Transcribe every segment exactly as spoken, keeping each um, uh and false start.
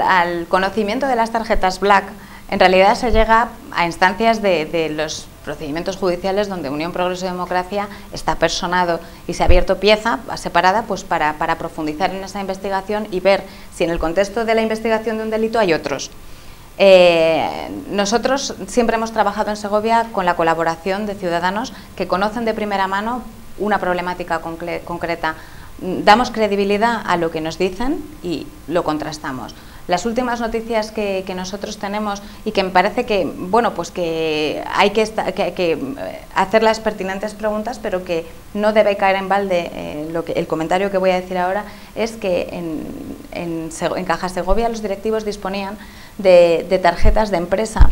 al, al conocimiento de las tarjetas black, en realidad se llega a instancias de, de los procedimientos judiciales donde Unión, Progreso y Democracia está personado y se ha abierto pieza separada pues para, para profundizar en esa investigación y ver si en el contexto de la investigación de un delito hay otros. Eh, nosotros siempre hemos trabajado en Segovia con la colaboración de ciudadanos que conocen de primera mano una problemática concre- concreta. Damos credibilidad a lo que nos dicen y lo contrastamos. Las últimas noticias que, que nosotros tenemos y que me parece que, bueno, pues que hay que, que, que hacer las pertinentes preguntas, pero que no debe caer en balde eh, lo que, el comentario que voy a decir ahora, es que en, en, en Caja Segovia los directivos disponían de, de tarjetas de empresa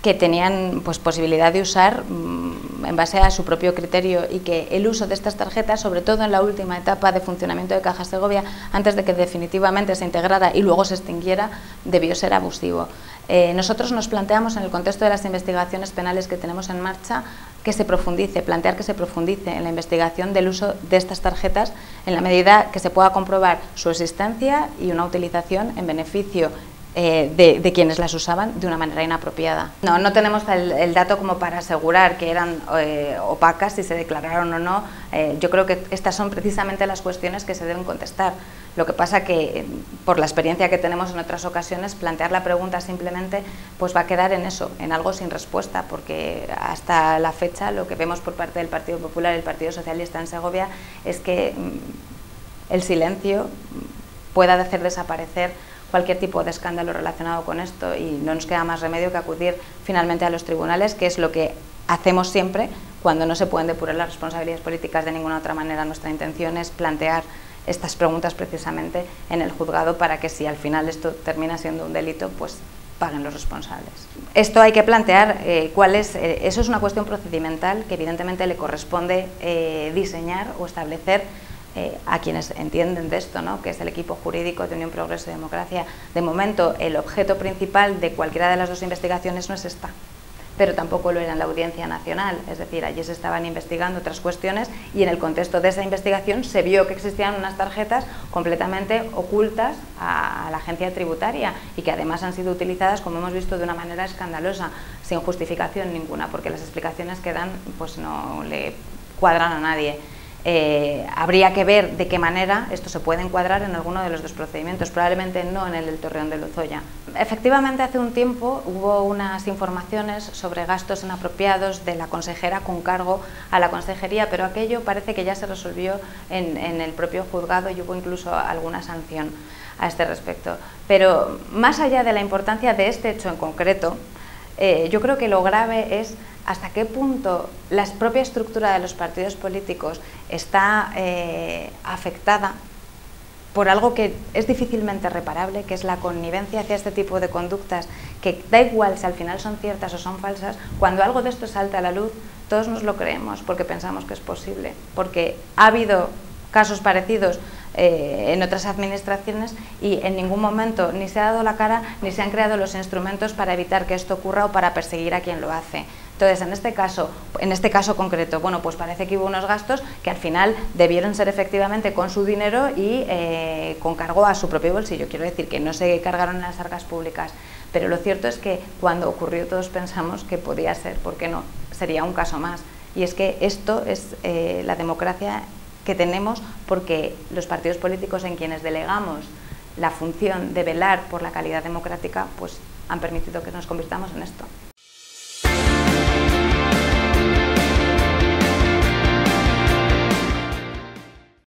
que tenían pues posibilidad de usar mmm, en base a su propio criterio, y que el uso de estas tarjetas, sobre todo en la última etapa de funcionamiento de Caja Segovia, antes de que definitivamente se integrara y luego se extinguiera, debió ser abusivo. Eh, nosotros nos planteamos, en el contexto de las investigaciones penales que tenemos en marcha, que se profundice, plantear que se profundice en la investigación del uso de estas tarjetas en la medida que se pueda comprobar su existencia y una utilización en beneficio Eh, de, de quienes las usaban de una manera inapropiada. No, no tenemos el, el dato como para asegurar que eran eh, opacas, si se declararon o no. Eh, yo creo que estas son precisamente las cuestiones que se deben contestar. Lo que pasa que, eh, por la experiencia que tenemos en otras ocasiones, plantear la pregunta simplemente pues va a quedar en eso, en algo sin respuesta, porque hasta la fecha lo que vemos por parte del Partido Popular y el Partido Socialista en Segovia es que mm, el silencio pueda hacer desaparecer cualquier tipo de escándalo relacionado con esto, y no nos queda más remedio que acudir finalmente a los tribunales, que es lo que hacemos siempre cuando no se pueden depurar las responsabilidades políticas de ninguna otra manera. Nuestra intención es plantear estas preguntas precisamente en el juzgado, para que si al final esto termina siendo un delito, pues paguen los responsables. Esto hay que plantear eh, cuál es, eh, eso es una cuestión procedimental que evidentemente le corresponde eh, diseñar o establecer Eh, a quienes entienden de esto, ¿no?, que es el equipo jurídico de Unión, Progreso y Democracia. De momento, el objeto principal de cualquiera de las dos investigaciones no es esta, pero tampoco lo era en la Audiencia Nacional, es decir, allí se estaban investigando otras cuestiones y en el contexto de esa investigación se vio que existían unas tarjetas completamente ocultas a la agencia tributaria y que además han sido utilizadas, como hemos visto, de una manera escandalosa, sin justificación ninguna, porque las explicaciones que dan pues no le cuadran a nadie. Eh, habría que ver de qué manera esto se puede encuadrar en alguno de los dos procedimientos, probablemente no en el del Torreón de Lozoya. Efectivamente, hace un tiempo hubo unas informaciones sobre gastos inapropiados de la consejera con cargo a la consejería, pero aquello parece que ya se resolvió en, en el propio juzgado y hubo incluso alguna sanción a este respecto. Pero más allá de la importancia de este hecho en concreto, eh, yo creo que lo grave es hasta qué punto la propia estructura de los partidos políticos está eh, afectada por algo que es difícilmente reparable, que es la connivencia hacia este tipo de conductas, que da igual si al final son ciertas o son falsas. Cuando algo de esto salta a la luz, todos nos lo creemos porque pensamos que es posible, porque ha habido casos parecidos Eh, en otras administraciones y en ningún momento ni se ha dado la cara ni se han creado los instrumentos para evitar que esto ocurra o para perseguir a quien lo hace. Entonces, en este caso, en este caso concreto, bueno, pues parece que hubo unos gastos que al final debieron ser efectivamente con su dinero y eh, con cargo a su propio bolsillo. Quiero decir que no se cargaron en las arcas públicas, pero lo cierto es que cuando ocurrió todos pensamos que podía ser, ¿por qué no?, sería un caso más. Y es que esto es eh, la democracia que tenemos, porque los partidos políticos, en quienes delegamos la función de velar por la calidad democrática, pues han permitido que nos convirtamos en esto.